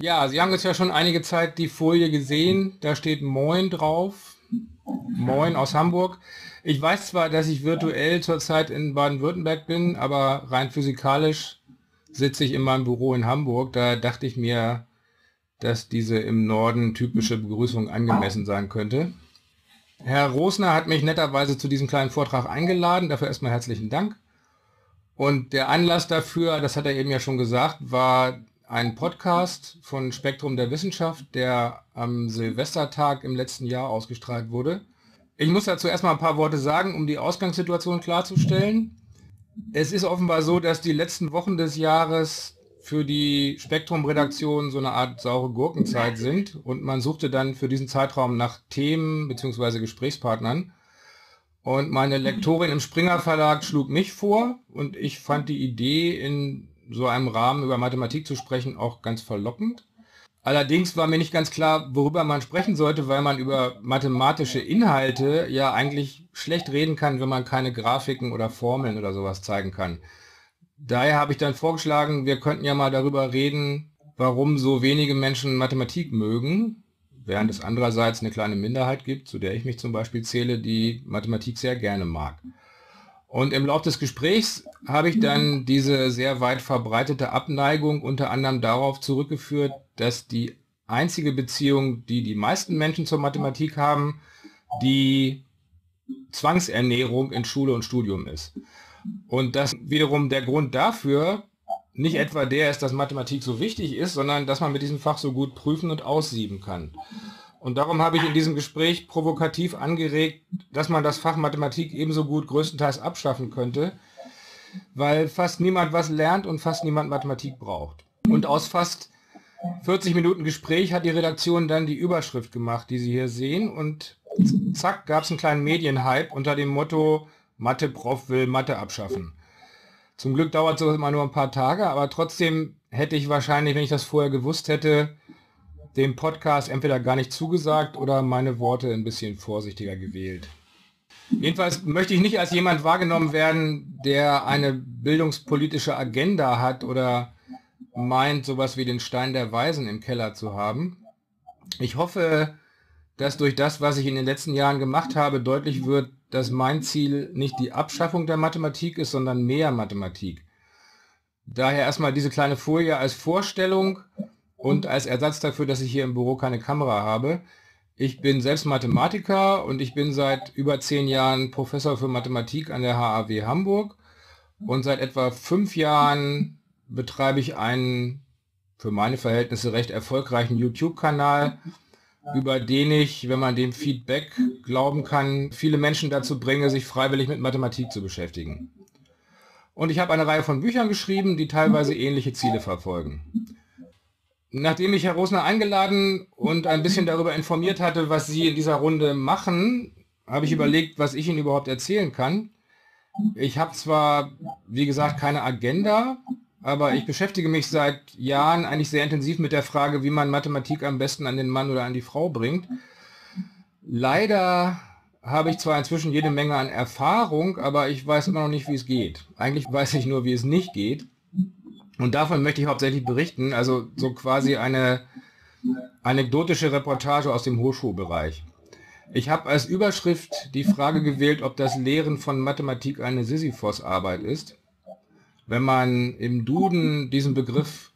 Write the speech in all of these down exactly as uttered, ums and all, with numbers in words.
Ja, Sie haben jetzt ja schon einige Zeit die Folie gesehen. Da steht Moin drauf. Moin aus Hamburg. Ich weiß zwar, dass ich virtuell zurzeit in Baden-Württemberg bin, aber rein physikalisch sitze ich in meinem Büro in Hamburg. Da dachte ich mir, dass diese im Norden typische Begrüßung angemessen sein könnte. Herr Rosner hat mich netterweise zu diesem kleinen Vortrag eingeladen. Dafür erstmal herzlichen Dank. Und der Anlass dafür, das hat er eben ja schon gesagt, war ein Podcast von Spektrum der Wissenschaft, der am Silvestertag im letzten Jahr ausgestrahlt wurde. Ich muss dazu erstmal ein paar Worte sagen, um die Ausgangssituation klarzustellen. Es ist offenbar so, dass die letzten Wochen des Jahres für die Spektrum-Redaktion so eine Art saure Gurkenzeit sind und man suchte dann für diesen Zeitraum nach Themen bzw. Gesprächspartnern. Und meine Lektorin im Springer Verlag schlug mich vor und ich fand die Idee, in so einem Rahmen über Mathematik zu sprechen, auch ganz verlockend. Allerdings war mir nicht ganz klar, worüber man sprechen sollte, weil man über mathematische Inhalte ja eigentlich schlecht reden kann, wenn man keine Grafiken oder Formeln oder sowas zeigen kann. Daher habe ich dann vorgeschlagen, wir könnten ja mal darüber reden, warum so wenige Menschen Mathematik mögen, während es andererseits eine kleine Minderheit gibt, zu der ich mich zum Beispiel zähle, die Mathematik sehr gerne mag. Und im Laufe des Gesprächs habe ich dann diese sehr weit verbreitete Abneigung unter anderem darauf zurückgeführt, dass die einzige Beziehung, die die meisten Menschen zur Mathematik haben, die Zwangsernährung in Schule und Studium ist. Und das wiederum der Grund dafür nicht etwa der ist, dass Mathematik so wichtig ist, sondern dass man mit diesem Fach so gut prüfen und aussieben kann. Und darum habe ich in diesem Gespräch provokativ angeregt, dass man das Fach Mathematik ebenso gut größtenteils abschaffen könnte, weil fast niemand was lernt und fast niemand Mathematik braucht. Und aus fast vierzig Minuten Gespräch hat die Redaktion dann die Überschrift gemacht, die Sie hier sehen, und zack, gab es einen kleinen Medienhype unter dem Motto: Mathe-Prof will Mathe abschaffen. Zum Glück dauert sowas immer nur ein paar Tage, aber trotzdem hätte ich wahrscheinlich, wenn ich das vorher gewusst hätte, dem Podcast entweder gar nicht zugesagt oder meine Worte ein bisschen vorsichtiger gewählt. Jedenfalls möchte ich nicht als jemand wahrgenommen werden, der eine bildungspolitische Agenda hat oder meint, sowas wie den Stein der Weisen im Keller zu haben. Ich hoffe, dass durch das, was ich in den letzten Jahren gemacht habe, deutlich wird, dass mein Ziel nicht die Abschaffung der Mathematik ist, sondern mehr Mathematik. Daher erstmal diese kleine Folie als Vorstellung und als Ersatz dafür, dass ich hier im Büro keine Kamera habe. Ich bin selbst Mathematiker und ich bin seit über zehn Jahren Professor für Mathematik an der H A W Hamburg. Und seit etwa fünf Jahren betreibe ich einen für meine Verhältnisse recht erfolgreichen YouTube-Kanal, über den ich, wenn man dem Feedback glauben kann, viele Menschen dazu bringe, sich freiwillig mit Mathematik zu beschäftigen. Und ich habe eine Reihe von Büchern geschrieben, die teilweise ähnliche Ziele verfolgen. Nachdem ich Herr Rosner eingeladen und ein bisschen darüber informiert hatte, was Sie in dieser Runde machen, habe ich überlegt, was ich Ihnen überhaupt erzählen kann. Ich habe zwar, wie gesagt, keine Agenda, aber ich beschäftige mich seit Jahren eigentlich sehr intensiv mit der Frage, wie man Mathematik am besten an den Mann oder an die Frau bringt. Leider habe ich zwar inzwischen jede Menge an Erfahrung, aber ich weiß immer noch nicht, wie es geht. Eigentlich weiß ich nur, wie es nicht geht. Und davon möchte ich hauptsächlich berichten, also so quasi eine anekdotische Reportage aus dem Hochschulbereich. Ich habe als Überschrift die Frage gewählt, ob das Lehren von Mathematik eine Sisyphos-Arbeit ist. Wenn man im Duden diesen Begriff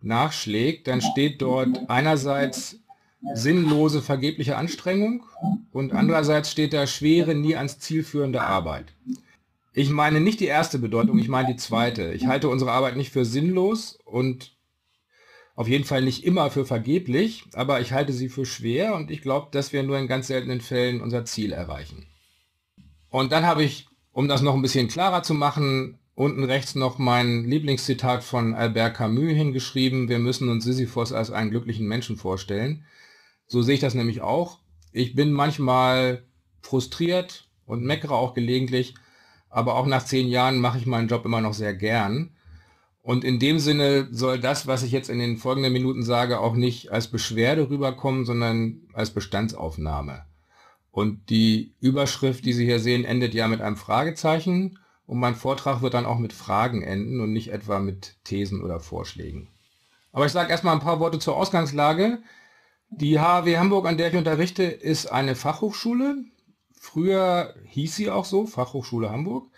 nachschlägt, dann steht dort einerseits sinnlose, vergebliche Anstrengung und andererseits steht da schwere, nie ans Ziel führende Arbeit. Ich meine nicht die erste Bedeutung, ich meine die zweite. Ich halte unsere Arbeit nicht für sinnlos und auf jeden Fall nicht immer für vergeblich, aber ich halte sie für schwer und ich glaube, dass wir nur in ganz seltenen Fällen unser Ziel erreichen. Und dann habe ich, um das noch ein bisschen klarer zu machen, unten rechts noch mein Lieblingszitat von Albert Camus hingeschrieben: Wir müssen uns Sisyphos als einen glücklichen Menschen vorstellen. So sehe ich das nämlich auch. Ich bin manchmal frustriert und meckere auch gelegentlich, aber auch nach zehn Jahren mache ich meinen Job immer noch sehr gern. Und in dem Sinne soll das, was ich jetzt in den folgenden Minuten sage, auch nicht als Beschwerde rüberkommen, sondern als Bestandsaufnahme. Und die Überschrift, die Sie hier sehen, endet ja mit einem Fragezeichen. Und mein Vortrag wird dann auch mit Fragen enden und nicht etwa mit Thesen oder Vorschlägen. Aber ich sage erstmal ein paar Worte zur Ausgangslage. Die H A W Hamburg, an der ich unterrichte, ist eine Fachhochschule. Früher hieß sie auch so, Fachhochschule Hamburg.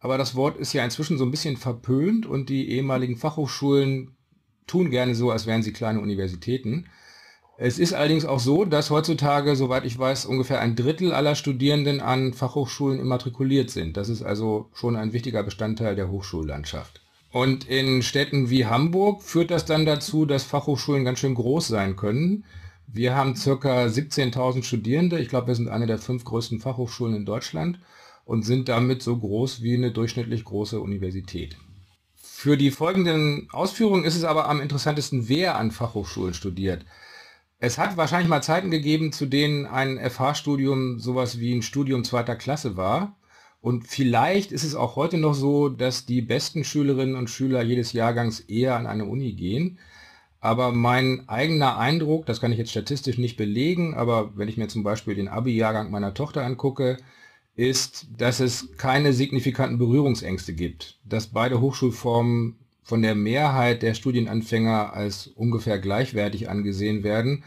Aber das Wort ist ja inzwischen so ein bisschen verpönt und die ehemaligen Fachhochschulen tun gerne so, als wären sie kleine Universitäten. Es ist allerdings auch so, dass heutzutage, soweit ich weiß, ungefähr ein Drittel aller Studierenden an Fachhochschulen immatrikuliert sind. Das ist also schon ein wichtiger Bestandteil der Hochschullandschaft. Und in Städten wie Hamburg führt das dann dazu, dass Fachhochschulen ganz schön groß sein können. Wir haben ca. siebzehntausend Studierende. Ich glaube, wir sind eine der fünf größten Fachhochschulen in Deutschland und sind damit so groß wie eine durchschnittlich große Universität. Für die folgenden Ausführungen ist es aber am interessantesten, wer an Fachhochschulen studiert. Es hat wahrscheinlich mal Zeiten gegeben, zu denen ein F H-Studium sowas wie ein Studium zweiter Klasse war. Und vielleicht ist es auch heute noch so, dass die besten Schülerinnen und Schüler jedes Jahrgangs eher an eine Uni gehen. Aber mein eigener Eindruck, das kann ich jetzt statistisch nicht belegen, aber wenn ich mir zum Beispiel den Abi-Jahrgang meiner Tochter angucke, ist, dass es keine signifikanten Berührungsängste gibt. Dass beide Hochschulformen von der Mehrheit der Studienanfänger als ungefähr gleichwertig angesehen werden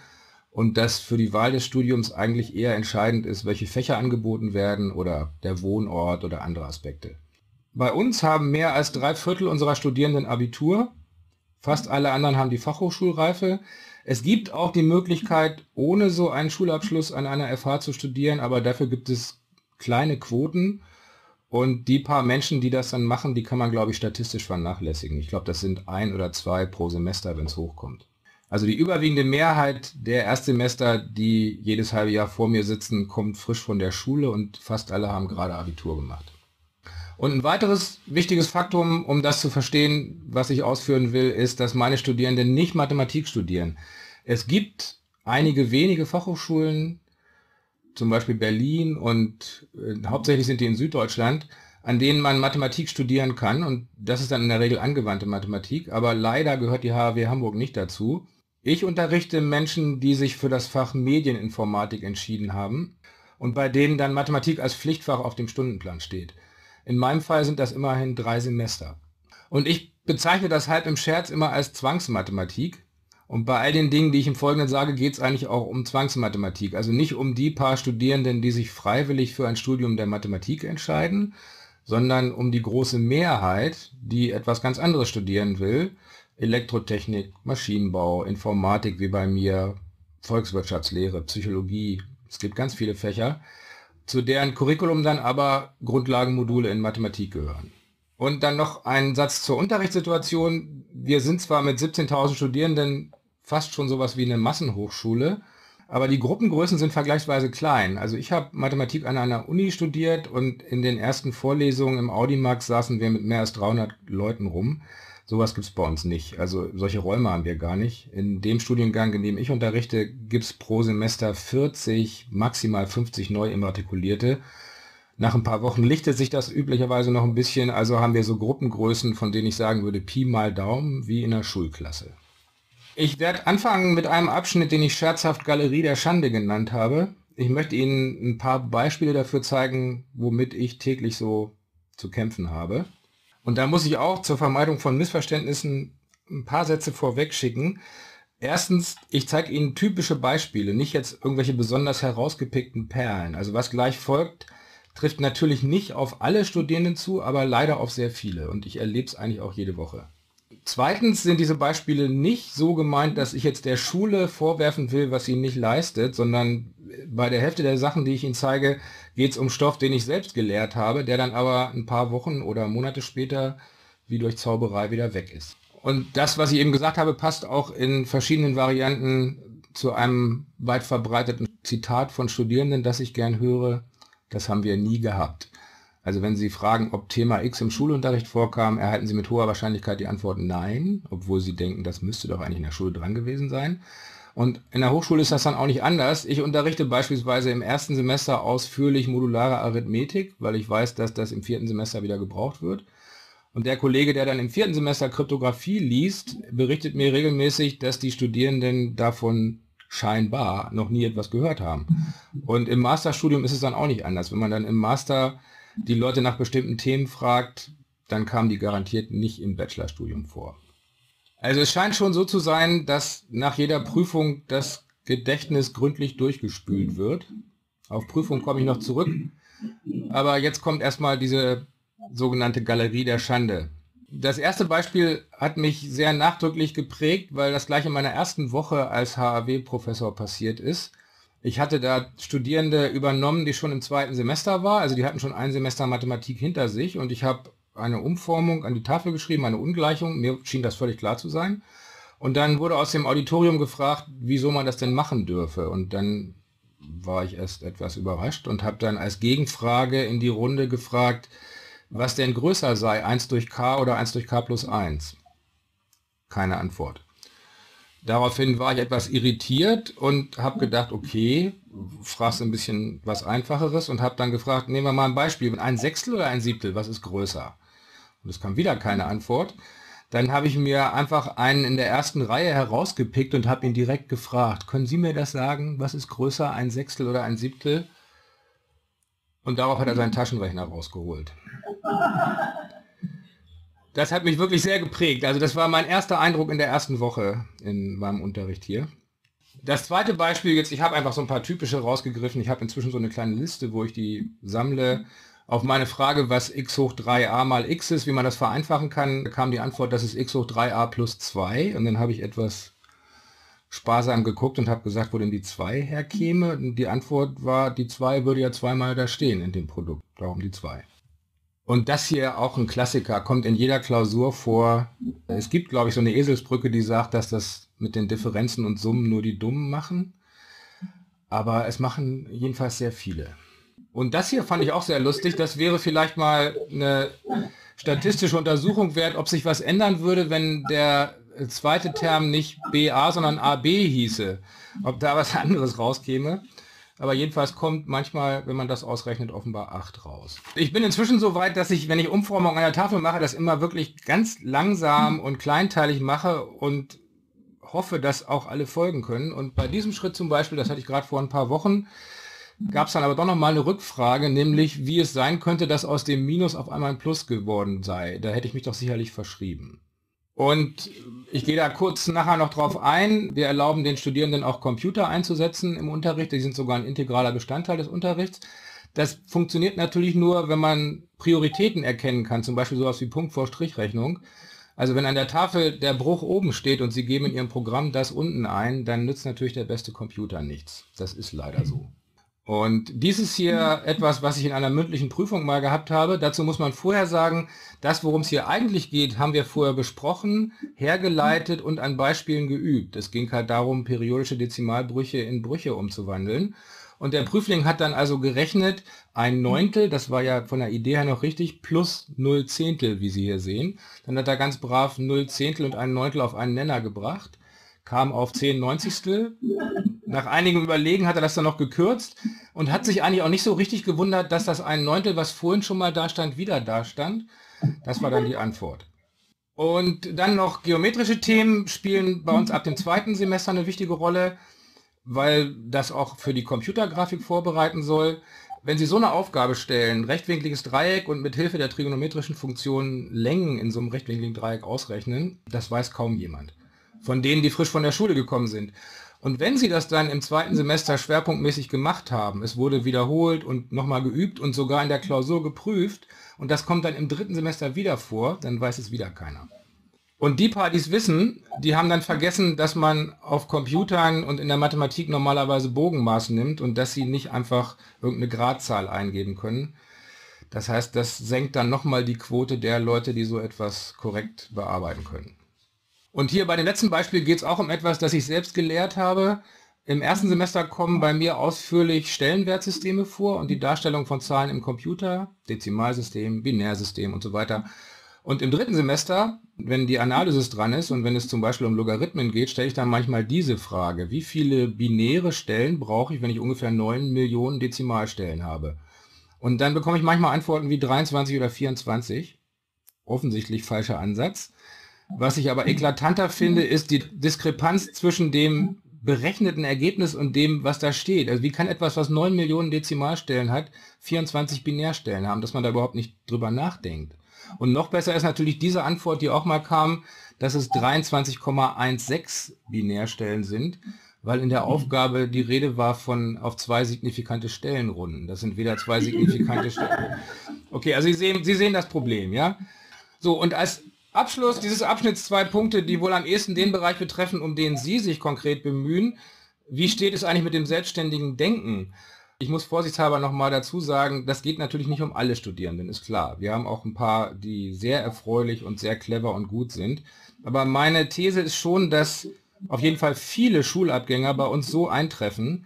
und dass für die Wahl des Studiums eigentlich eher entscheidend ist, welche Fächer angeboten werden oder der Wohnort oder andere Aspekte. Bei uns haben mehr als drei Viertel unserer Studierenden Abitur. Fast alle anderen haben die Fachhochschulreife. Es gibt auch die Möglichkeit, ohne so einen Schulabschluss an einer F H zu studieren, aber dafür gibt es kleine Quoten. Und die paar Menschen, die das dann machen, die kann man, glaube ich, statistisch vernachlässigen. Ich glaube, das sind ein oder zwei pro Semester, wenn es hochkommt. Also die überwiegende Mehrheit der Erstsemester, die jedes halbe Jahr vor mir sitzen, kommt frisch von der Schule und fast alle haben gerade Abitur gemacht. Und ein weiteres wichtiges Faktum, um das zu verstehen, was ich ausführen will, ist, dass meine Studierenden nicht Mathematik studieren. Es gibt einige wenige Fachhochschulen, zum Beispiel Berlin und äh, hauptsächlich sind die in Süddeutschland, an denen man Mathematik studieren kann und das ist dann in der Regel angewandte Mathematik, aber leider gehört die H A W Hamburg nicht dazu. Ich unterrichte Menschen, die sich für das Fach Medieninformatik entschieden haben und bei denen dann Mathematik als Pflichtfach auf dem Stundenplan steht. In meinem Fall sind das immerhin drei Semester. Und ich bezeichne das halb im Scherz immer als Zwangsmathematik. Und bei all den Dingen, die ich im Folgenden sage, geht es eigentlich auch um Zwangsmathematik. Also nicht um die paar Studierenden, die sich freiwillig für ein Studium der Mathematik entscheiden, sondern um die große Mehrheit, die etwas ganz anderes studieren will. Elektrotechnik, Maschinenbau, Informatik wie bei mir, Volkswirtschaftslehre, Psychologie. Es gibt ganz viele Fächer, zu deren Curriculum dann aber Grundlagenmodule in Mathematik gehören. Und dann noch ein Satz zur Unterrichtssituation. Wir sind zwar mit siebzehntausend Studierenden fast schon sowas wie eine Massenhochschule, aber die Gruppengrößen sind vergleichsweise klein. Also ich habe Mathematik an einer Uni studiert und in den ersten Vorlesungen im Audimax saßen wir mit mehr als dreihundert Leuten rum. Sowas gibt es bei uns nicht. Also solche Räume haben wir gar nicht. In dem Studiengang, in dem ich unterrichte, gibt es pro Semester vierzig, maximal fünfzig Neuimmatrikulierte. Nach ein paar Wochen lichtet sich das üblicherweise noch ein bisschen, also haben wir so Gruppengrößen, von denen ich sagen würde, Pi mal Daumen, wie in der Schulklasse. Ich werde anfangen mit einem Abschnitt, den ich scherzhaft Galerie der Schande genannt habe. Ich möchte Ihnen ein paar Beispiele dafür zeigen, womit ich täglich so zu kämpfen habe. Und da muss ich auch zur Vermeidung von Missverständnissen ein paar Sätze vorweg schicken. Erstens, ich zeige Ihnen typische Beispiele, nicht jetzt irgendwelche besonders herausgepickten Perlen. Also was gleich folgt, trifft natürlich nicht auf alle Studierenden zu, aber leider auf sehr viele. Und ich erlebe es eigentlich auch jede Woche. Zweitens sind diese Beispiele nicht so gemeint, dass ich jetzt der Schule vorwerfen will, was sie nicht leistet, sondern bei der Hälfte der Sachen, die ich Ihnen zeige, geht es um Stoff, den ich selbst gelehrt habe, der dann aber ein paar Wochen oder Monate später wie durch Zauberei wieder weg ist. Und das, was ich eben gesagt habe, passt auch in verschiedenen Varianten zu einem weit verbreiteten Zitat von Studierenden, das ich gern höre. Das haben wir nie gehabt. Also wenn Sie fragen, ob Thema X im Schulunterricht vorkam, erhalten Sie mit hoher Wahrscheinlichkeit die Antwort Nein, obwohl Sie denken, das müsste doch eigentlich in der Schule dran gewesen sein. Und in der Hochschule ist das dann auch nicht anders. Ich unterrichte beispielsweise im ersten Semester ausführlich modulare Arithmetik, weil ich weiß, dass das im vierten Semester wieder gebraucht wird. Und der Kollege, der dann im vierten Semester Kryptographie liest, berichtet mir regelmäßig, dass die Studierenden davon scheinbar noch nie etwas gehört haben. Und im Masterstudium ist es dann auch nicht anders. Wenn man dann im Master die Leute nach bestimmten Themen fragt, dann kamen die garantiert nicht im Bachelorstudium vor. Also es scheint schon so zu sein, dass nach jeder Prüfung das Gedächtnis gründlich durchgespült wird. Auf Prüfung komme ich noch zurück. Aber jetzt kommt erstmal diese sogenannte Galerie der Schande. Das erste Beispiel hat mich sehr nachdrücklich geprägt, weil das gleich in meiner ersten Woche als H A W-Professor passiert ist. Ich hatte da Studierende übernommen, die schon im zweiten Semester war, also die hatten schon ein Semester Mathematik hinter sich, und ich habe eine Umformung an die Tafel geschrieben, eine Ungleichung, mir schien das völlig klar zu sein. Und dann wurde aus dem Auditorium gefragt, wieso man das denn machen dürfe, und dann war ich erst etwas überrascht und habe dann als Gegenfrage in die Runde gefragt, was denn größer sei, eins durch k oder eins durch k plus eins. Keine Antwort. Daraufhin war ich etwas irritiert und habe gedacht, okay, fragst ein bisschen was Einfacheres, und habe dann gefragt, nehmen wir mal ein Beispiel, ein Sechstel oder ein Siebtel, was ist größer? Und es kam wieder keine Antwort. Dann habe ich mir einfach einen in der ersten Reihe herausgepickt und habe ihn direkt gefragt, können Sie mir das sagen, was ist größer, ein Sechstel oder ein Siebtel? Und darauf hat er seinen Taschenrechner rausgeholt. Das hat mich wirklich sehr geprägt. Also das war mein erster Eindruck in der ersten Woche in meinem Unterricht hier. Das zweite Beispiel jetzt, ich habe einfach so ein paar typische rausgegriffen. Ich habe inzwischen so eine kleine Liste, wo ich die sammle. Auf meine Frage, was x hoch drei a mal x ist, wie man das vereinfachen kann, kam die Antwort, das ist x hoch drei a plus zwei. Und dann habe ich etwas sparsam geguckt und habe gesagt, wo denn die zwei herkäme. Und die Antwort war, die zwei würde ja zweimal da stehen in dem Produkt. Darum die zwei. Und das hier, auch ein Klassiker, kommt in jeder Klausur vor. Es gibt, glaube ich, so eine Eselsbrücke, die sagt, dass das mit den Differenzen und Summen nur die Dummen machen. Aber es machen jedenfalls sehr viele. Und das hier fand ich auch sehr lustig. Das wäre vielleicht mal eine statistische Untersuchung wert, ob sich was ändern würde, wenn der zweite Term nicht B A, sondern A B hieße. Ob da was anderes rauskäme. Aber jedenfalls kommt manchmal, wenn man das ausrechnet, offenbar acht raus. Ich bin inzwischen so weit, dass ich, wenn ich Umformung an der Tafel mache, das immer wirklich ganz langsam und kleinteilig mache und hoffe, dass auch alle folgen können. Und bei diesem Schritt zum Beispiel, das hatte ich gerade vor ein paar Wochen, gab es dann aber doch nochmal eine Rückfrage, nämlich wie es sein könnte, dass aus dem Minus auf einmal ein Plus geworden sei. Da hätte ich mich doch sicherlich verschrieben. Und ich gehe da kurz nachher noch drauf ein. Wir erlauben den Studierenden auch Computer einzusetzen im Unterricht. Die sind sogar ein integraler Bestandteil des Unterrichts. Das funktioniert natürlich nur, wenn man Prioritäten erkennen kann, zum Beispiel sowas wie Punkt vor Strichrechnung. Also wenn an der Tafel der Bruch oben steht und Sie geben in Ihrem Programm das unten ein, dann nützt natürlich der beste Computer nichts. Das ist leider so. Und dies ist hier etwas, was ich in einer mündlichen Prüfung mal gehabt habe. Dazu muss man vorher sagen, das, worum es hier eigentlich geht, haben wir vorher besprochen, hergeleitet und an Beispielen geübt. Es ging halt darum, periodische Dezimalbrüche in Brüche umzuwandeln. Und der Prüfling hat dann also gerechnet, ein Neuntel, das war ja von der Idee her noch richtig, plus null Zehntel, wie Sie hier sehen. Dann hat er ganz brav null Zehntel und ein Neuntel auf einen Nenner gebracht, kam auf zehn Neunzigstel. Nach einigem Überlegen hat er das dann noch gekürzt und hat sich eigentlich auch nicht so richtig gewundert, dass das ein Neuntel, was vorhin schon mal da stand, wieder da stand. Das war dann die Antwort. Und dann noch geometrische Themen spielen bei uns ab dem zweiten Semester eine wichtige Rolle, weil das auch für die Computergrafik vorbereiten soll. Wenn Sie so eine Aufgabe stellen, rechtwinkliges Dreieck und mit Hilfe der trigonometrischen Funktionen Längen in so einem rechtwinkligen Dreieck ausrechnen, das weiß kaum jemand. Von denen, die frisch von der Schule gekommen sind. Und wenn Sie das dann im zweiten Semester schwerpunktmäßig gemacht haben, es wurde wiederholt und nochmal geübt und sogar in der Klausur geprüft, und das kommt dann im dritten Semester wieder vor, dann weiß es wieder keiner. Und die paar, die es wissen, die haben dann vergessen, dass man auf Computern und in der Mathematik normalerweise Bogenmaß nimmt und dass sie nicht einfach irgendeine Gradzahl eingeben können. Das heißt, das senkt dann nochmal die Quote der Leute, die so etwas korrekt bearbeiten können. Und hier bei dem letzten Beispiel geht es auch um etwas, das ich selbst gelehrt habe. Im ersten Semester kommen bei mir ausführlich Stellenwertsysteme vor und die Darstellung von Zahlen im Computer, Dezimalsystem, Binärsystem und so weiter. Und im dritten Semester, wenn die Analysis dran ist und wenn es zum Beispiel um Logarithmen geht, stelle ich dann manchmal diese Frage: Wie viele binäre Stellen brauche ich, wenn ich ungefähr neun Millionen Dezimalstellen habe? Und dann bekomme ich manchmal Antworten wie dreiundzwanzig oder vierundzwanzig. Offensichtlich falscher Ansatz. Was ich aber eklatanter finde, ist die Diskrepanz zwischen dem berechneten Ergebnis und dem, was da steht. Also wie kann etwas, was neun Millionen Dezimalstellen hat, vierundzwanzig Binärstellen haben, dass man da überhaupt nicht drüber nachdenkt. Und noch besser ist natürlich diese Antwort, die auch mal kam, dass es dreiundzwanzig Komma sechzehn Binärstellen sind, weil in der Aufgabe die Rede war von auf zwei signifikante Stellen runden. Das sind wieder zwei signifikante Stellen. Okay, also Sie sehen, Sie sehen das Problem, ja? So, und als Abschluss dieses Abschnitts zwei Punkte, die wohl am ehesten den Bereich betreffen, um den Sie sich konkret bemühen. Wie steht es eigentlich mit dem selbstständigen Denken? Ich muss vorsichtshalber nochmal dazu sagen, das geht natürlich nicht um alle Studierenden, ist klar. Wir haben auch ein paar, die sehr erfreulich und sehr clever und gut sind. Aber meine These ist schon, dass auf jeden Fall viele Schulabgänger bei uns so eintreffen,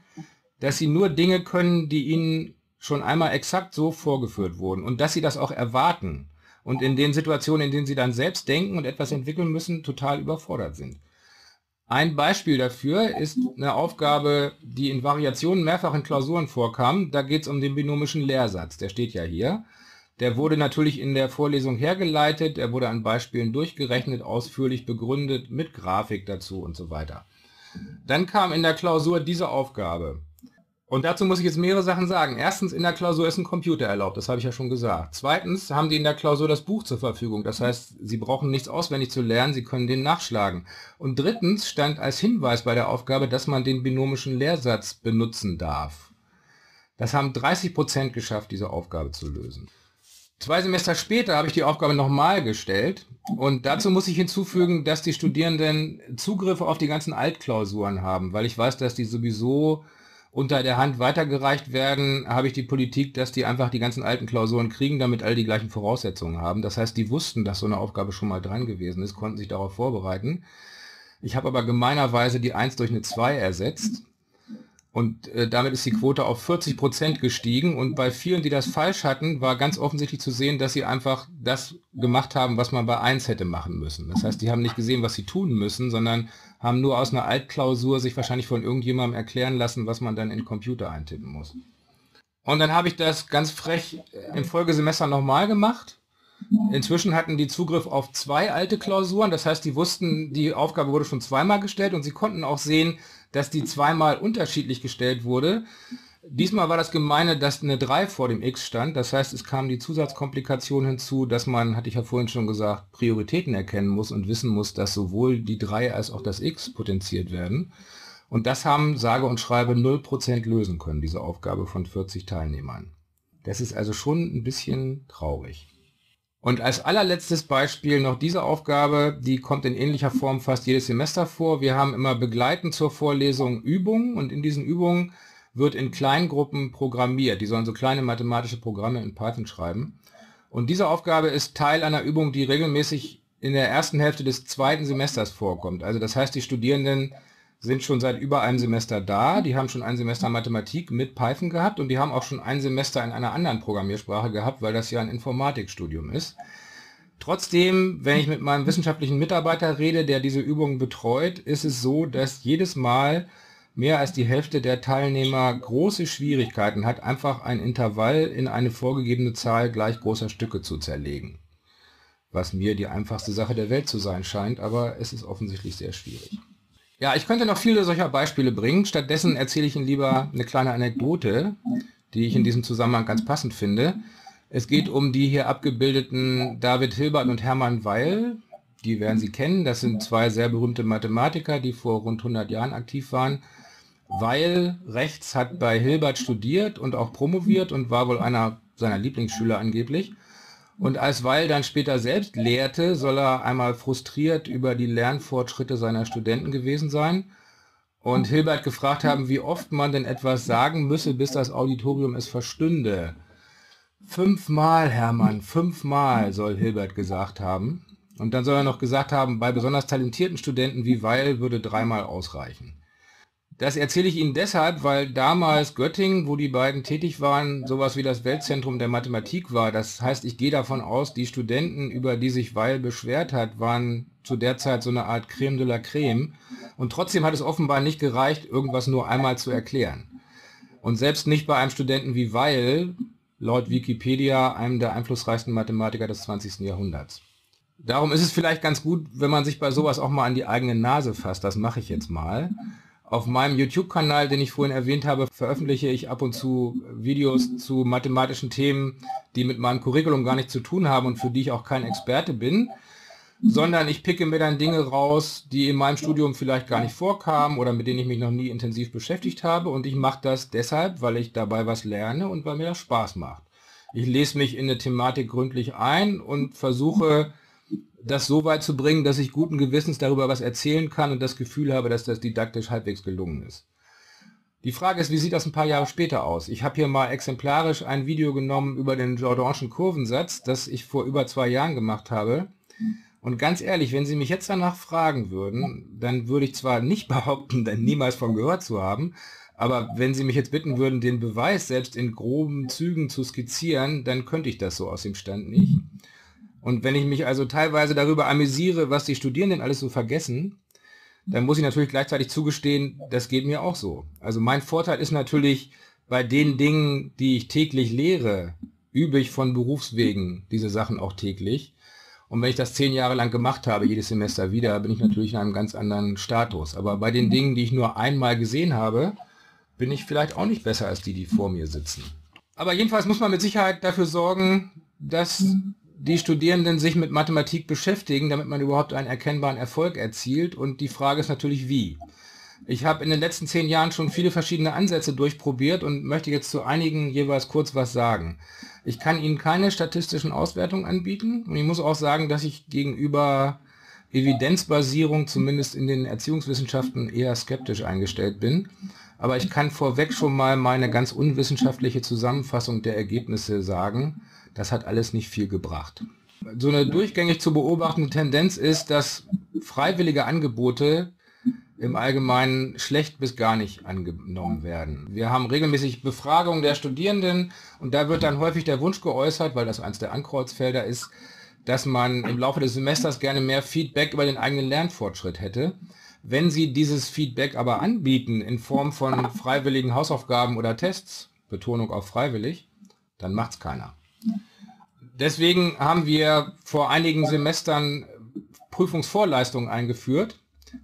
dass sie nur Dinge können, die ihnen schon einmal exakt so vorgeführt wurden und dass sie das auch erwarten. Und in den Situationen, in denen sie dann selbst denken und etwas entwickeln müssen, total überfordert sind. Ein Beispiel dafür ist eine Aufgabe, die in Variationen mehrfach in Klausuren vorkam. Da geht es um den binomischen Lehrsatz, der steht ja hier. Der wurde natürlich in der Vorlesung hergeleitet, er wurde an Beispielen durchgerechnet, ausführlich begründet, mit Grafik dazu und so weiter. Dann kam in der Klausur diese Aufgabe. Und dazu muss ich jetzt mehrere Sachen sagen. Erstens, in der Klausur ist ein Computer erlaubt, das habe ich ja schon gesagt. Zweitens haben die in der Klausur das Buch zur Verfügung, das heißt, sie brauchen nichts auswendig zu lernen, sie können den nachschlagen. Und drittens stand als Hinweis bei der Aufgabe, dass man den binomischen Lehrsatz benutzen darf. Das haben dreißig Prozent geschafft, diese Aufgabe zu lösen. Zwei Semester später habe ich die Aufgabe nochmal gestellt und dazu muss ich hinzufügen, dass die Studierenden Zugriffe auf die ganzen Altklausuren haben, weil ich weiß, dass die sowieso unter der Hand weitergereicht werden, habe ich die Politik, dass die einfach die ganzen alten Klausuren kriegen, damit alle die gleichen Voraussetzungen haben. Das heißt, die wussten, dass so eine Aufgabe schon mal dran gewesen ist, konnten sich darauf vorbereiten. Ich habe aber gemeinerweise die eins durch eine zwei ersetzt und äh, damit ist die Quote auf vierzig Prozent gestiegen und bei vielen, die das falsch hatten, war ganz offensichtlich zu sehen, dass sie einfach das gemacht haben, was man bei eins hätte machen müssen. Das heißt, die haben nicht gesehen, was sie tun müssen, sondern haben nur aus einer Altklausur sich wahrscheinlich von irgendjemandem erklären lassen, was man dann in den Computer eintippen muss. Und dann habe ich das ganz frech im Folgesemester nochmal gemacht. Inzwischen hatten die Zugriff auf zwei alte Klausuren, das heißt, die wussten, die Aufgabe wurde schon zweimal gestellt und sie konnten auch sehen, dass die zweimal unterschiedlich gestellt wurde. Diesmal war das Gemeine, dass eine drei vor dem X stand, das heißt, es kam die Zusatzkomplikation hinzu, dass man, hatte ich ja vorhin schon gesagt, Prioritäten erkennen muss und wissen muss, dass sowohl die drei als auch das X potenziert werden. Und das haben sage und schreibe null Prozent lösen können, diese Aufgabe von vierzig Teilnehmern. Das ist also schon ein bisschen traurig. Und als allerletztes Beispiel noch diese Aufgabe, die kommt in ähnlicher Form fast jedes Semester vor. Wir haben immer begleitend zur Vorlesung Übungen und in diesen Übungen wird in Kleingruppen programmiert. Die sollen so kleine mathematische Programme in Python schreiben. Und diese Aufgabe ist Teil einer Übung, die regelmäßig in der ersten Hälfte des zweiten Semesters vorkommt. Also das heißt, die Studierenden sind schon seit über einem Semester da. Die haben schon ein Semester Mathematik mit Python gehabt und die haben auch schon ein Semester in einer anderen Programmiersprache gehabt, weil das ja ein Informatikstudium ist. Trotzdem, wenn ich mit meinem wissenschaftlichen Mitarbeiter rede, der diese Übungen betreut, ist es so, dass jedes Mal mehr als die Hälfte der Teilnehmer große Schwierigkeiten hat, einfach ein Intervall in eine vorgegebene Zahl gleich großer Stücke zu zerlegen. Was mir die einfachste Sache der Welt zu sein scheint, aber es ist offensichtlich sehr schwierig. Ja, ich könnte noch viele solcher Beispiele bringen, stattdessen erzähle ich Ihnen lieber eine kleine Anekdote, die ich in diesem Zusammenhang ganz passend finde. Es geht um die hier abgebildeten David Hilbert und Hermann Weyl. Die werden Sie kennen, das sind zwei sehr berühmte Mathematiker, die vor rund hundert Jahren aktiv waren. Weyl rechts hat bei Hilbert studiert und auch promoviert und war wohl einer seiner Lieblingsschüler angeblich. Und als Weyl dann später selbst lehrte, soll er einmal frustriert über die Lernfortschritte seiner Studenten gewesen sein und Hilbert gefragt haben, wie oft man denn etwas sagen müsse, bis das Auditorium es verstünde. Fünfmal, Hermann, fünfmal soll Hilbert gesagt haben. Und dann soll er noch gesagt haben, bei besonders talentierten Studenten wie Weyl würde dreimal ausreichen. Das erzähle ich Ihnen deshalb, weil damals Göttingen, wo die beiden tätig waren, sowas wie das Weltzentrum der Mathematik war. Das heißt, ich gehe davon aus, die Studenten, über die sich Weyl beschwert hat, waren zu der Zeit so eine Art Crème de la Crème. Und trotzdem hat es offenbar nicht gereicht, irgendwas nur einmal zu erklären. Und selbst nicht bei einem Studenten wie Weyl, laut Wikipedia, einem der einflussreichsten Mathematiker des zwanzigsten Jahrhunderts. Darum ist es vielleicht ganz gut, wenn man sich bei sowas auch mal an die eigene Nase fasst. Das mache ich jetzt mal. Auf meinem YouTube-Kanal, den ich vorhin erwähnt habe, veröffentliche ich ab und zu Videos zu mathematischen Themen, die mit meinem Curriculum gar nichts zu tun haben und für die ich auch kein Experte bin. sondern ich picke mir dann Dinge raus, die in meinem Studium vielleicht gar nicht vorkamen oder mit denen ich mich noch nie intensiv beschäftigt habe, und ich mache das deshalb, weil ich dabei was lerne und weil mir das Spaß macht. Ich lese mich in eine Thematik gründlich ein und versuche, das so weit zu bringen, dass ich guten Gewissens darüber was erzählen kann und das Gefühl habe, dass das didaktisch halbwegs gelungen ist. Die Frage ist, wie sieht das ein paar Jahre später aus? Ich habe hier mal exemplarisch ein Video genommen über den Jordanischen Kurvensatz, das ich vor über zwei Jahren gemacht habe. Und ganz ehrlich, wenn Sie mich jetzt danach fragen würden, dann würde ich zwar nicht behaupten, dann niemals von gehört zu haben, aber wenn Sie mich jetzt bitten würden, den Beweis selbst in groben Zügen zu skizzieren, dann könnte ich das so aus dem Stand nicht. Und wenn ich mich also teilweise darüber amüsiere, was die Studierenden alles so vergessen, dann muss ich natürlich gleichzeitig zugestehen, das geht mir auch so. Also mein Vorteil ist natürlich, bei den Dingen, die ich täglich lehre, übe ich von Berufswegen diese Sachen auch täglich. Und wenn ich das zehn Jahre lang gemacht habe, jedes Semester wieder, bin ich natürlich in einem ganz anderen Status. Aber bei den Dingen, die ich nur einmal gesehen habe, bin ich vielleicht auch nicht besser als die, die vor mir sitzen. Aber jedenfalls muss man mit Sicherheit dafür sorgen, dass die Studierenden sich mit Mathematik beschäftigen, damit man überhaupt einen erkennbaren Erfolg erzielt. Und die Frage ist natürlich, wie. Ich habe in den letzten zehn Jahren schon viele verschiedene Ansätze durchprobiert und möchte jetzt zu einigen jeweils kurz was sagen. Ich kann Ihnen keine statistischen Auswertungen anbieten. Und ich muss auch sagen, dass ich gegenüber Evidenzbasierung, zumindest in den Erziehungswissenschaften, eher skeptisch eingestellt bin. Aber ich kann vorweg schon mal meine ganz unwissenschaftliche Zusammenfassung der Ergebnisse sagen. Das hat alles nicht viel gebracht. So eine durchgängig zu beobachtende Tendenz ist, dass freiwillige Angebote im Allgemeinen schlecht bis gar nicht angenommen werden. Wir haben regelmäßig Befragungen der Studierenden und da wird dann häufig der Wunsch geäußert, weil das eines der Ankreuzfelder ist, dass man im Laufe des Semesters gerne mehr Feedback über den eigenen Lernfortschritt hätte. Wenn Sie dieses Feedback aber anbieten in Form von freiwilligen Hausaufgaben oder Tests, Betonung auf freiwillig, dann macht's keiner. Deswegen haben wir vor einigen Semestern Prüfungsvorleistungen eingeführt.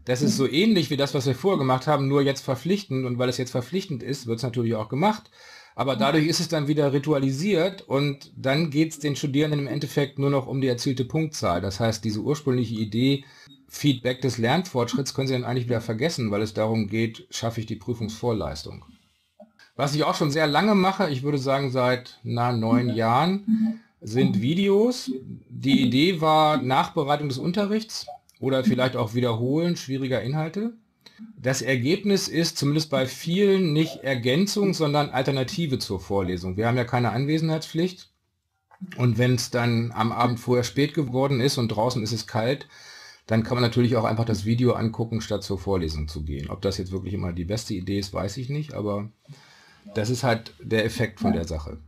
Das ist so ähnlich wie das, was wir vorher gemacht haben, nur jetzt verpflichtend. Und weil es jetzt verpflichtend ist, wird es natürlich auch gemacht. Aber dadurch ist es dann wieder ritualisiert und dann geht es den Studierenden im Endeffekt nur noch um die erzielte Punktzahl. Das heißt, diese ursprüngliche Idee, Feedback des Lernfortschritts, können Sie dann eigentlich wieder vergessen, weil es darum geht, schaffe ich die Prüfungsvorleistung. Was ich auch schon sehr lange mache, ich würde sagen seit na, neun Jahren, sind Videos. Die Idee war Nachbereitung des Unterrichts oder vielleicht auch Wiederholen schwieriger Inhalte. Das Ergebnis ist zumindest bei vielen nicht Ergänzung, sondern Alternative zur Vorlesung. Wir haben ja keine Anwesenheitspflicht und wenn es dann am Abend vorher spät geworden ist und draußen ist es kalt, dann kann man natürlich auch einfach das Video angucken, statt zur Vorlesung zu gehen. Ob das jetzt wirklich immer die beste Idee ist, weiß ich nicht, aber das ist halt der Effekt von der Sache.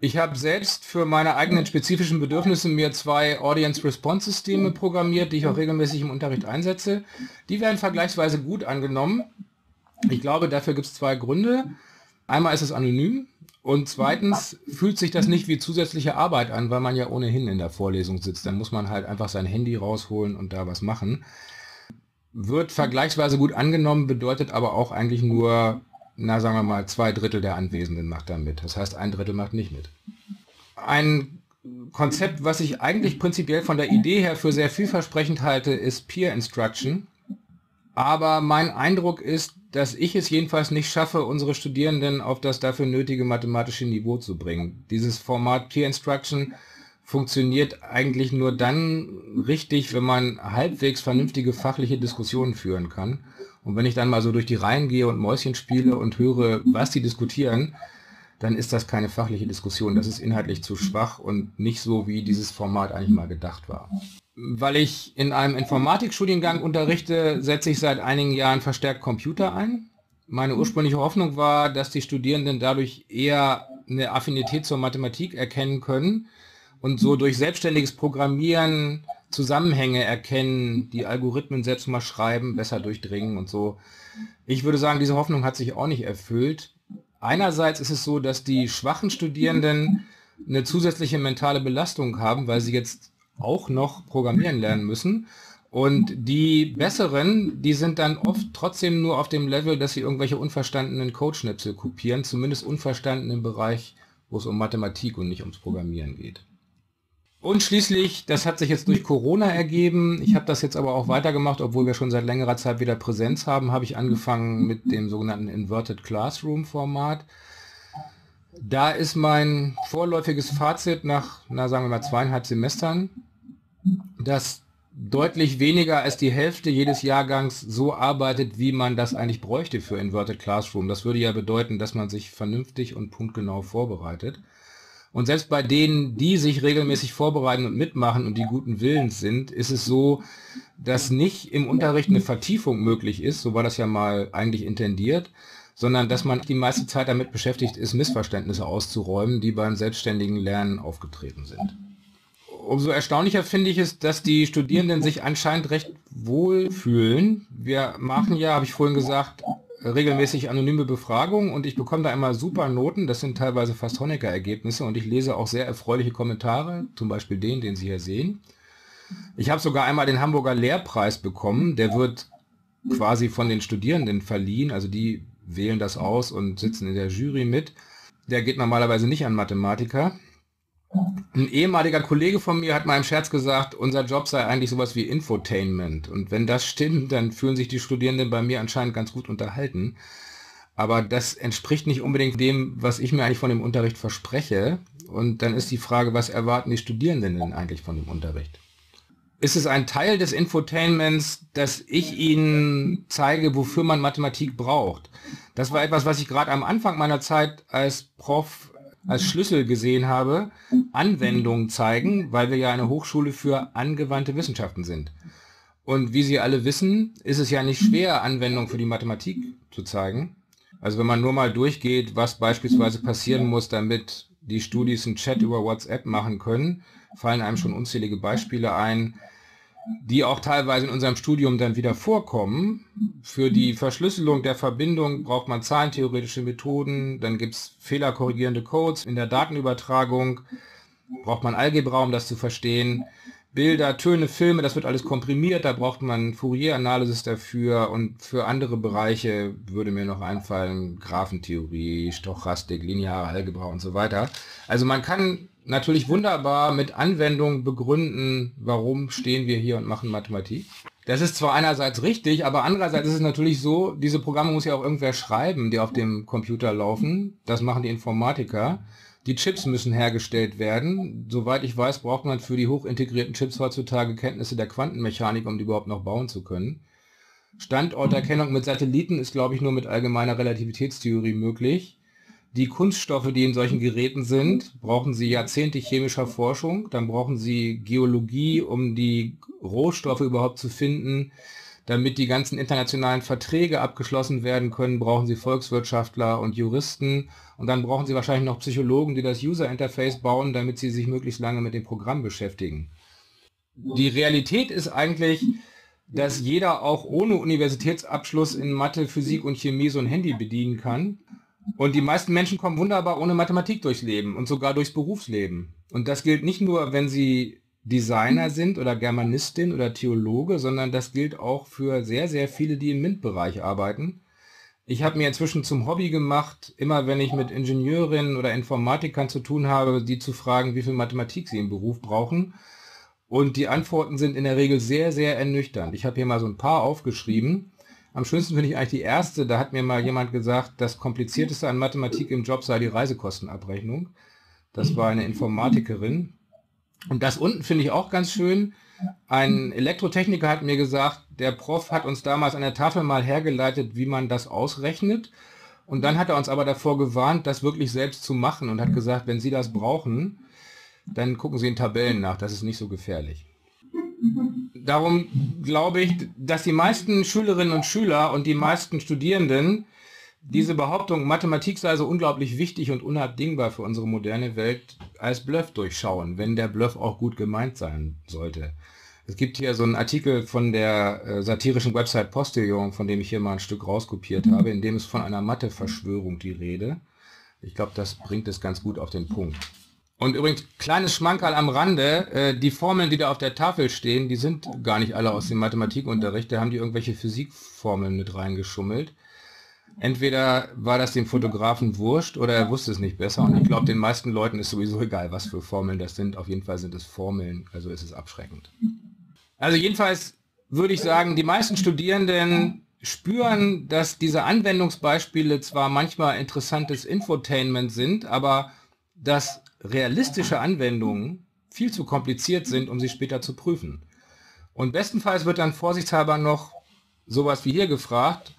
Ich habe selbst für meine eigenen spezifischen Bedürfnisse mir zwei Audience-Response-Systeme programmiert, die ich auch regelmäßig im Unterricht einsetze. Die werden vergleichsweise gut angenommen. Ich glaube, dafür gibt es zwei Gründe. Einmal ist es anonym und zweitens fühlt sich das nicht wie zusätzliche Arbeit an, weil man ja ohnehin in der Vorlesung sitzt. Dann muss man halt einfach sein Handy rausholen und da was machen. Wird vergleichsweise gut angenommen, bedeutet aber auch eigentlich nur, na sagen wir mal, zwei Drittel der Anwesenden macht da mit. Das heißt, ein Drittel macht nicht mit. Ein Konzept, was ich eigentlich prinzipiell von der Idee her für sehr vielversprechend halte, ist Peer Instruction. Aber mein Eindruck ist, dass ich es jedenfalls nicht schaffe, unsere Studierenden auf das dafür nötige mathematische Niveau zu bringen. Dieses Format Peer Instruction funktioniert eigentlich nur dann richtig, wenn man halbwegs vernünftige fachliche Diskussionen führen kann. Und wenn ich dann mal so durch die Reihen gehe und Mäuschen spiele und höre, was die diskutieren, dann ist das keine fachliche Diskussion. Das ist inhaltlich zu schwach und nicht so, wie dieses Format eigentlich mal gedacht war. Weil ich in einem Informatikstudiengang unterrichte, setze ich seit einigen Jahren verstärkt Computer ein. Meine ursprüngliche Hoffnung war, dass die Studierenden dadurch eher eine Affinität zur Mathematik erkennen können und so durch selbstständiges Programmieren Zusammenhänge erkennen, die Algorithmen selbst mal schreiben, besser durchdringen und so. Ich würde sagen, diese Hoffnung hat sich auch nicht erfüllt. Einerseits ist es so, dass die schwachen Studierenden eine zusätzliche mentale Belastung haben, weil sie jetzt auch noch programmieren lernen müssen. Und die Besseren, die sind dann oft trotzdem nur auf dem Level, dass sie irgendwelche unverstandenen Codeschnipsel kopieren, zumindest unverstanden im Bereich, wo es um Mathematik und nicht ums Programmieren geht. Und schließlich, das hat sich jetzt durch Corona ergeben, ich habe das jetzt aber auch weitergemacht, obwohl wir schon seit längerer Zeit wieder Präsenz haben, habe ich angefangen mit dem sogenannten Inverted Classroom Format. Da ist mein vorläufiges Fazit nach, na sagen wir mal, zweieinhalb Semestern, dass deutlich weniger als die Hälfte jedes Jahrgangs so arbeitet, wie man das eigentlich bräuchte für Inverted Classroom. Das würde ja bedeuten, dass man sich vernünftig und punktgenau vorbereitet. Und selbst bei denen, die sich regelmäßig vorbereiten und mitmachen und die guten Willens sind, ist es so, dass nicht im Unterricht eine Vertiefung möglich ist, so war das ja mal eigentlich intendiert, sondern dass man die meiste Zeit damit beschäftigt ist, Missverständnisse auszuräumen, die beim selbstständigen Lernen aufgetreten sind. Umso erstaunlicher finde ich es, dass die Studierenden sich anscheinend recht wohl fühlen. Wir machen ja, habe ich vorhin gesagt, regelmäßig anonyme Befragungen und ich bekomme da immer super Noten, das sind teilweise fast Honecker-Ergebnisse und ich lese auch sehr erfreuliche Kommentare, zum Beispiel den, den Sie hier sehen. Ich habe sogar einmal den Hamburger Lehrpreis bekommen, der wird quasi von den Studierenden verliehen, also die wählen das aus und sitzen in der Jury mit. Der geht normalerweise nicht an Mathematiker. Ein ehemaliger Kollege von mir hat mal im Scherz gesagt, unser Job sei eigentlich sowas wie Infotainment. Und wenn das stimmt, dann fühlen sich die Studierenden bei mir anscheinend ganz gut unterhalten. Aber das entspricht nicht unbedingt dem, was ich mir eigentlich von dem Unterricht verspreche. Und dann ist die Frage, was erwarten die Studierenden denn eigentlich von dem Unterricht? Ist es ein Teil des Infotainments, dass ich ihnen zeige, wofür man Mathematik braucht? Das war etwas, was ich gerade am Anfang meiner Zeit als Prof als Schlüssel gesehen habe, Anwendungen zeigen, weil wir ja eine Hochschule für angewandte Wissenschaften sind. Und wie Sie alle wissen, ist es ja nicht schwer, Anwendungen für die Mathematik zu zeigen. Also wenn man nur mal durchgeht, was beispielsweise passieren muss, damit die Studis einen Chat über WhatsApp machen können, fallen einem schon unzählige Beispiele ein, die auch teilweise in unserem Studium dann wieder vorkommen. Für die Verschlüsselung der Verbindung braucht man zahlentheoretische Methoden, dann gibt es fehlerkorrigierende Codes in der Datenübertragung, braucht man Algebra, um das zu verstehen, Bilder, Töne, Filme, das wird alles komprimiert, da braucht man Fourier-Analysis dafür und für andere Bereiche würde mir noch einfallen, Graphentheorie, Stochastik, lineare Algebra und so weiter. Also man kann natürlich wunderbar mit Anwendungen begründen, warum stehen wir hier und machen Mathematik. Das ist zwar einerseits richtig, aber andererseits ist es natürlich so, diese Programme muss ja auch irgendwer schreiben, die auf dem Computer laufen. Das machen die Informatiker. Die Chips müssen hergestellt werden. Soweit ich weiß, braucht man für die hochintegrierten Chips heutzutage Kenntnisse der Quantenmechanik, um die überhaupt noch bauen zu können. Standorterkennung mit Satelliten ist, glaube ich, nur mit allgemeiner Relativitätstheorie möglich. Die Kunststoffe, die in solchen Geräten sind, brauchen sie Jahrzehnte chemischer Forschung. Dann brauchen sie Geologie, um die Rohstoffe überhaupt zu finden. Damit die ganzen internationalen Verträge abgeschlossen werden können, brauchen sie Volkswirtschaftler und Juristen. Und dann brauchen sie wahrscheinlich noch Psychologen, die das User Interface bauen, damit sie sich möglichst lange mit dem Programm beschäftigen. Die Realität ist eigentlich, dass jeder auch ohne Universitätsabschluss in Mathe, Physik und Chemie so ein Handy bedienen kann. Und die meisten Menschen kommen wunderbar ohne Mathematik durchs Leben und sogar durchs Berufsleben. Und das gilt nicht nur, wenn sie Designer sind oder Germanistin oder Theologe, sondern das gilt auch für sehr, sehr viele, die im M I N T-Bereich arbeiten. Ich habe mir inzwischen zum Hobby gemacht, immer wenn ich mit Ingenieurinnen oder Informatikern zu tun habe, die zu fragen, wie viel Mathematik sie im Beruf brauchen. Und die Antworten sind in der Regel sehr, sehr ernüchternd. Ich habe hier mal so ein paar aufgeschrieben. Am schönsten finde ich eigentlich die erste, da hat mir mal jemand gesagt, das Komplizierteste an Mathematik im Job sei die Reisekostenabrechnung. Das war eine Informatikerin. Und das unten finde ich auch ganz schön. Ein Elektrotechniker hat mir gesagt, der Prof hat uns damals an der Tafel mal hergeleitet, wie man das ausrechnet. Und dann hat er uns aber davor gewarnt, das wirklich selbst zu machen und hat gesagt, wenn Sie das brauchen, dann gucken Sie in Tabellen nach, das ist nicht so gefährlich. Darum glaube ich, dass die meisten Schülerinnen und Schüler und die meisten Studierenden diese Behauptung, Mathematik sei so unglaublich wichtig und unabdingbar für unsere moderne Welt, als Bluff durchschauen, wenn der Bluff auch gut gemeint sein sollte. Es gibt hier so einen Artikel von der satirischen Website Postillon, von dem ich hier mal ein Stück rauskopiert habe, in dem es von einer Mathe-Verschwörung die Rede. Ich glaube, das bringt es ganz gut auf den Punkt. Und übrigens, kleines Schmankerl am Rande, äh, die Formeln, die da auf der Tafel stehen, die sind gar nicht alle aus dem Mathematikunterricht, da haben die irgendwelche Physikformeln mit reingeschummelt. Entweder war das dem Fotografen wurscht oder er wusste es nicht besser. Und ich glaube, den meisten Leuten ist sowieso egal, was für Formeln das sind. Auf jeden Fall sind es Formeln, also ist es abschreckend. Also jedenfalls würde ich sagen, die meisten Studierenden spüren, dass diese Anwendungsbeispiele zwar manchmal interessantes Infotainment sind, aber dass realistische Anwendungen viel zu kompliziert sind, um sie später zu prüfen. Und bestenfalls wird dann vorsichtshalber noch sowas wie hier gefragt,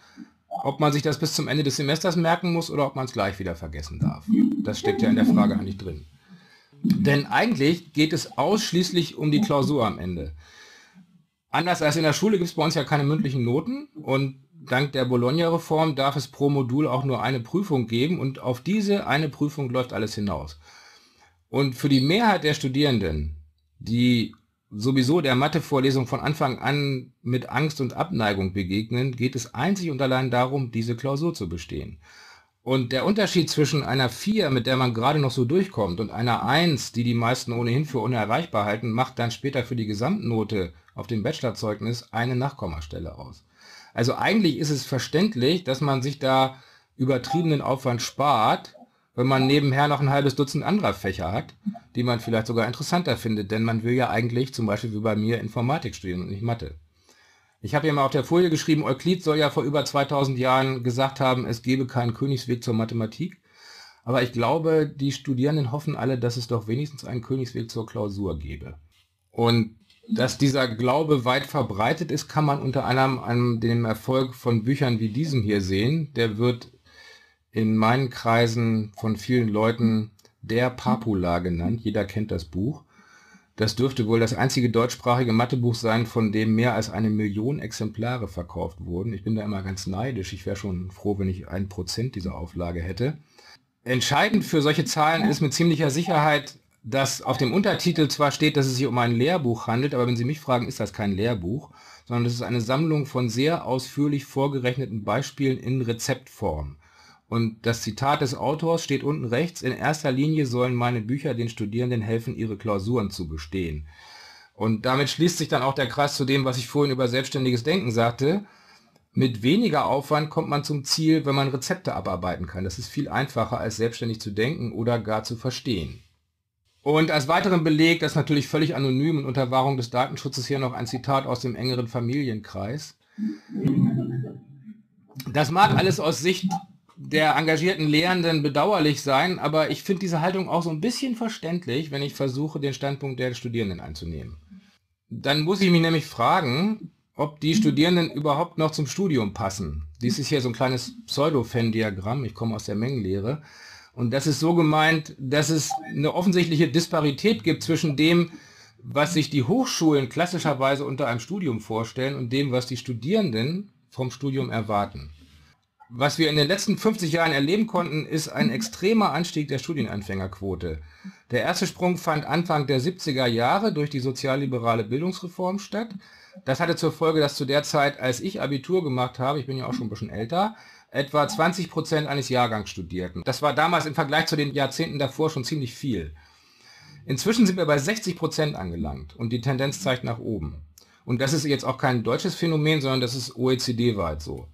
ob man sich das bis zum Ende des Semesters merken muss oder ob man es gleich wieder vergessen darf. Das steckt ja in der Frage eigentlich drin. Denn eigentlich geht es ausschließlich um die Klausur am Ende. Anders als in der Schule gibt es bei uns ja keine mündlichen Noten und dank der Bologna-Reform darf es pro Modul auch nur eine Prüfung geben und auf diese eine Prüfung läuft alles hinaus. Und für die Mehrheit der Studierenden, die sowieso der Mathe-Vorlesung von Anfang an mit Angst und Abneigung begegnen, geht es einzig und allein darum, diese Klausur zu bestehen. Und der Unterschied zwischen einer vier, mit der man gerade noch so durchkommt, und einer eins, die die meisten ohnehin für unerreichbar halten, macht dann später für die Gesamtnote auf dem Bachelorzeugnis eine Nachkommastelle aus. Also eigentlich ist es verständlich, dass man sich da übertriebenen Aufwand spart, wenn man nebenher noch ein halbes Dutzend anderer Fächer hat, die man vielleicht sogar interessanter findet, denn man will ja eigentlich zum Beispiel wie bei mir Informatik studieren und nicht Mathe. Ich habe ja mal auf der Folie geschrieben, Euklid soll ja vor über zweitausend Jahren gesagt haben, es gebe keinen Königsweg zur Mathematik, aber ich glaube, die Studierenden hoffen alle, dass es doch wenigstens einen Königsweg zur Klausur gebe. Und dass dieser Glaube weit verbreitet ist, kann man unter anderem an dem Erfolg von Büchern wie diesem hier sehen. Der wird in meinen Kreisen von vielen Leuten der Papula genannt. Jeder kennt das Buch. Das dürfte wohl das einzige deutschsprachige Mathebuch sein, von dem mehr als eine Million Exemplare verkauft wurden. Ich bin da immer ganz neidisch. Ich wäre schon froh, wenn ich ein Prozent dieser Auflage hätte. Entscheidend für solche Zahlen ist mit ziemlicher Sicherheit, dass auf dem Untertitel zwar steht, dass es sich um ein Lehrbuch handelt, aber wenn Sie mich fragen, ist das kein Lehrbuch, sondern es ist eine Sammlung von sehr ausführlich vorgerechneten Beispielen in Rezeptform. Und das Zitat des Autors steht unten rechts, in erster Linie sollen meine Bücher den Studierenden helfen, ihre Klausuren zu bestehen. Und damit schließt sich dann auch der Kreis zu dem, was ich vorhin über selbstständiges Denken sagte. Mit weniger Aufwand kommt man zum Ziel, wenn man Rezepte abarbeiten kann. Das ist viel einfacher, als selbstständig zu denken oder gar zu verstehen. Und als weiteren Beleg, das ist natürlich völlig anonym und unter Wahrung des Datenschutzes, hier noch ein Zitat aus dem engeren Familienkreis. Das mag alles aus Sicht der engagierten Lehrenden bedauerlich sein, aber ich finde diese Haltung auch so ein bisschen verständlich, wenn ich versuche, den Standpunkt der Studierenden einzunehmen. Dann muss ich mich nämlich fragen, ob die Studierenden überhaupt noch zum Studium passen. Dies ist hier so ein kleines Pseudo-Fan-Diagramm, ich komme aus der Mengenlehre, und das ist so gemeint, dass es eine offensichtliche Disparität gibt zwischen dem, was sich die Hochschulen klassischerweise unter einem Studium vorstellen und dem, was die Studierenden vom Studium erwarten. Was wir in den letzten fünfzig Jahren erleben konnten, ist ein extremer Anstieg der Studienanfängerquote. Der erste Sprung fand Anfang der siebziger Jahre durch die sozialliberale Bildungsreform statt. Das hatte zur Folge, dass zu der Zeit, als ich Abitur gemacht habe, ich bin ja auch schon ein bisschen älter, etwa zwanzig Prozent eines Jahrgangs studierten. Das war damals im Vergleich zu den Jahrzehnten davor schon ziemlich viel. Inzwischen sind wir bei sechzig Prozent angelangt und die Tendenz zeigt nach oben. Und das ist jetzt auch kein deutsches Phänomen, sondern das ist O E C D-weit so.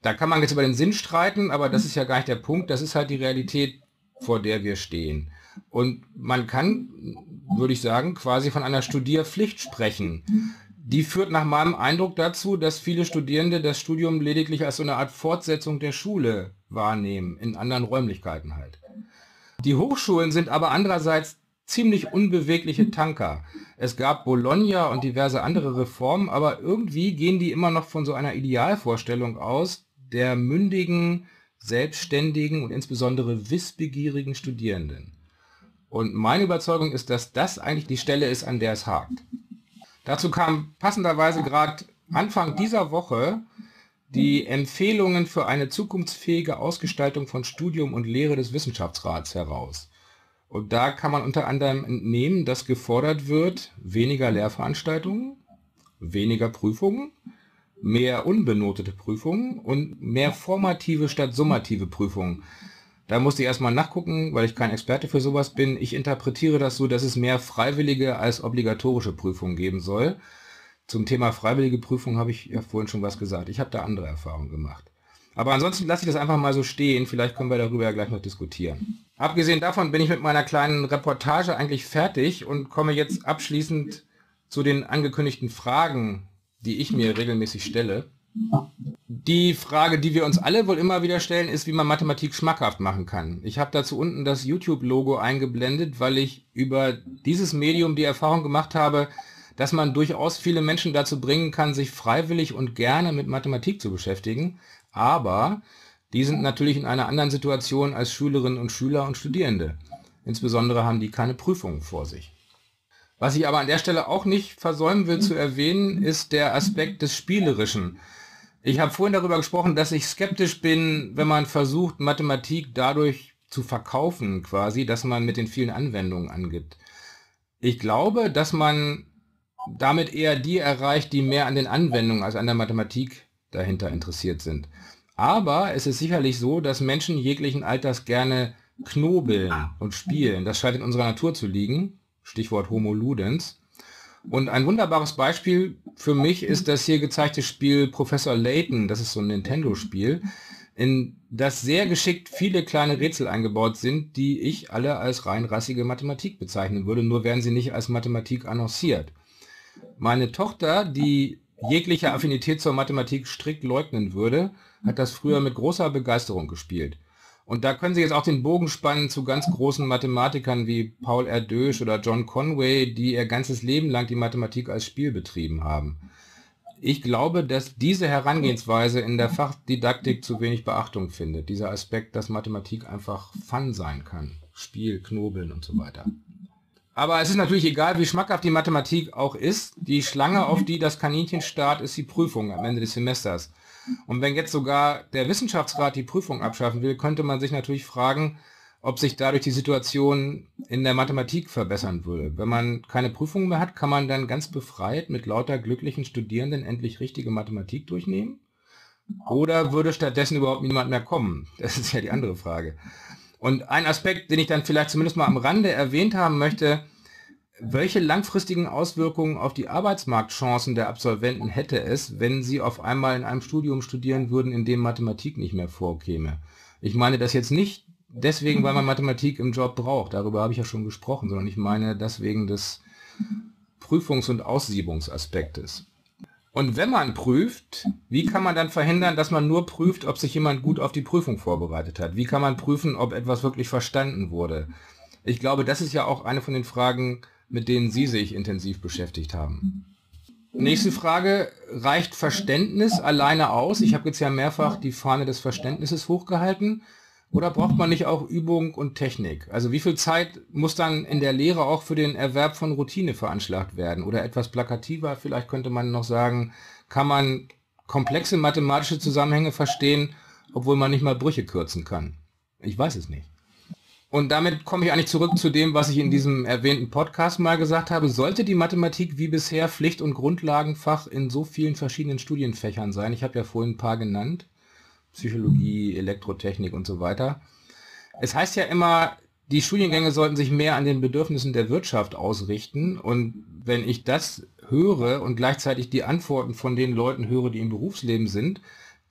Da kann man jetzt über den Sinn streiten, aber das ist ja gar nicht der Punkt. Das ist halt die Realität, vor der wir stehen. Und man kann, würde ich sagen, quasi von einer Studierpflicht sprechen. Die führt nach meinem Eindruck dazu, dass viele Studierende das Studium lediglich als so eine Art Fortsetzung der Schule wahrnehmen, in anderen Räumlichkeiten halt. Die Hochschulen sind aber andererseits ziemlich unbewegliche Tanker. Es gab Bologna und diverse andere Reformen, aber irgendwie gehen die immer noch von so einer Idealvorstellung aus, der mündigen, selbstständigen und insbesondere wissbegierigen Studierenden. Und meine Überzeugung ist, dass das eigentlich die Stelle ist, an der es hakt. Dazu kamen passenderweise gerade Anfang dieser Woche die Empfehlungen für eine zukunftsfähige Ausgestaltung von Studium und Lehre des Wissenschaftsrats heraus. Und da kann man unter anderem entnehmen, dass gefordert wird, weniger Lehrveranstaltungen, weniger Prüfungen, mehr unbenotete Prüfungen und mehr formative statt summative Prüfungen. Da musste ich erstmal nachgucken, weil ich kein Experte für sowas bin. Ich interpretiere das so, dass es mehr freiwillige als obligatorische Prüfungen geben soll. Zum Thema freiwillige Prüfung habe ich ja vorhin schon was gesagt. Ich habe da andere Erfahrungen gemacht. Aber ansonsten lasse ich das einfach mal so stehen. Vielleicht können wir darüber ja gleich noch diskutieren. Abgesehen davon bin ich mit meiner kleinen Reportage eigentlich fertig und komme jetzt abschließend zu den angekündigten Fragen, die ich mir regelmäßig stelle. Die Frage, die wir uns alle wohl immer wieder stellen, ist, wie man Mathematik schmackhaft machen kann. Ich habe dazu unten das YouTube-Logo eingeblendet, weil ich über dieses Medium die Erfahrung gemacht habe, dass man durchaus viele Menschen dazu bringen kann, sich freiwillig und gerne mit Mathematik zu beschäftigen. Aber die sind natürlich in einer anderen Situation als Schülerinnen und Schüler und Studierende. Insbesondere haben die keine Prüfungen vor sich. Was ich aber an der Stelle auch nicht versäumen will zu erwähnen, ist der Aspekt des Spielerischen. Ich habe vorhin darüber gesprochen, dass ich skeptisch bin, wenn man versucht, Mathematik dadurch zu verkaufen, quasi, dass man mit den vielen Anwendungen angibt. Ich glaube, dass man damit eher die erreicht, die mehr an den Anwendungen als an der Mathematik dahinter interessiert sind. Aber es ist sicherlich so, dass Menschen jeglichen Alters gerne knobeln und spielen. Das scheint in unserer Natur zu liegen. Stichwort Homo Ludens. Und ein wunderbares Beispiel für mich ist das hier gezeigte Spiel Professor Layton. Das ist so ein Nintendo-Spiel, in das sehr geschickt viele kleine Rätsel eingebaut sind, die ich alle als reinrassige Mathematik bezeichnen würde. Nur werden sie nicht als Mathematik annonciert. Meine Tochter, die jegliche Affinität zur Mathematik strikt leugnen würde, hat das früher mit großer Begeisterung gespielt. Und da können Sie jetzt auch den Bogen spannen zu ganz großen Mathematikern wie Paul Erdös oder John Conway, die ihr ganzes Leben lang die Mathematik als Spiel betrieben haben. Ich glaube, dass diese Herangehensweise in der Fachdidaktik zu wenig Beachtung findet. Dieser Aspekt, dass Mathematik einfach Fun sein kann. Spiel, Knobeln und so weiter. Aber es ist natürlich egal, wie schmackhaft die Mathematik auch ist. Die Schlange, auf die das Kaninchen starrt, ist die Prüfung am Ende des Semesters. Und wenn jetzt sogar der Wissenschaftsrat die Prüfung abschaffen will, könnte man sich natürlich fragen, ob sich dadurch die Situation in der Mathematik verbessern würde. Wenn man keine Prüfung mehr hat, kann man dann ganz befreit mit lauter glücklichen Studierenden endlich richtige Mathematik durchnehmen? Oder würde stattdessen überhaupt niemand mehr kommen? Das ist ja die andere Frage. Und ein Aspekt, den ich dann vielleicht zumindest mal am Rande erwähnt haben möchte, welche langfristigen Auswirkungen auf die Arbeitsmarktchancen der Absolventen hätte es, wenn sie auf einmal in einem Studium studieren würden, in dem Mathematik nicht mehr vorkäme? Ich meine das jetzt nicht deswegen, weil man Mathematik im Job braucht, darüber habe ich ja schon gesprochen, sondern ich meine das wegen des Prüfungs- und Aussiebungsaspektes. Und wenn man prüft, wie kann man dann verhindern, dass man nur prüft, ob sich jemand gut auf die Prüfung vorbereitet hat? Wie kann man prüfen, ob etwas wirklich verstanden wurde? Ich glaube, das ist ja auch eine von den Fragen, mit denen Sie sich intensiv beschäftigt haben. Nächste Frage, reicht Verständnis alleine aus? Ich habe jetzt ja mehrfach die Fahne des Verständnisses hochgehalten. Oder braucht man nicht auch Übung und Technik? Also wie viel Zeit muss dann in der Lehre auch für den Erwerb von Routine veranschlagt werden? Oder etwas plakativer, vielleicht könnte man noch sagen, kann man komplexe mathematische Zusammenhänge verstehen, obwohl man nicht mal Brüche kürzen kann? Ich weiß es nicht. Und damit komme ich eigentlich zurück zu dem, was ich in diesem erwähnten Podcast mal gesagt habe. Sollte die Mathematik wie bisher Pflicht- und Grundlagenfach in so vielen verschiedenen Studienfächern sein? Ich habe ja vorhin ein paar genannt. Psychologie, Elektrotechnik und so weiter. Es heißt ja immer, die Studiengänge sollten sich mehr an den Bedürfnissen der Wirtschaft ausrichten. Und wenn ich das höre und gleichzeitig die Antworten von den Leuten höre, die im Berufsleben sind,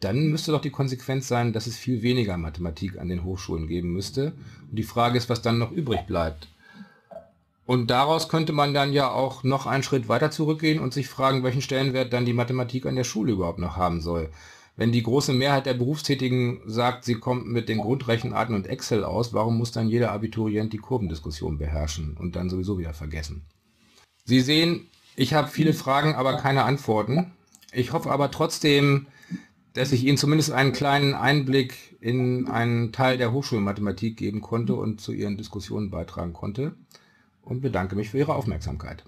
dann müsste doch die Konsequenz sein, dass es viel weniger Mathematik an den Hochschulen geben müsste. Und die Frage ist, was dann noch übrig bleibt. Und daraus könnte man dann ja auch noch einen Schritt weiter zurückgehen und sich fragen, welchen Stellenwert dann die Mathematik an der Schule überhaupt noch haben soll. Wenn die große Mehrheit der Berufstätigen sagt, sie kommt mit den Grundrechenarten und Excel aus, warum muss dann jeder Abiturient die Kurvendiskussion beherrschen und dann sowieso wieder vergessen? Sie sehen, ich habe viele Fragen, aber keine Antworten. Ich hoffe aber trotzdem, dass ich Ihnen zumindest einen kleinen Einblick in einen Teil der Hochschulmathematik geben konnte und zu Ihren Diskussionen beitragen konnte und bedanke mich für Ihre Aufmerksamkeit.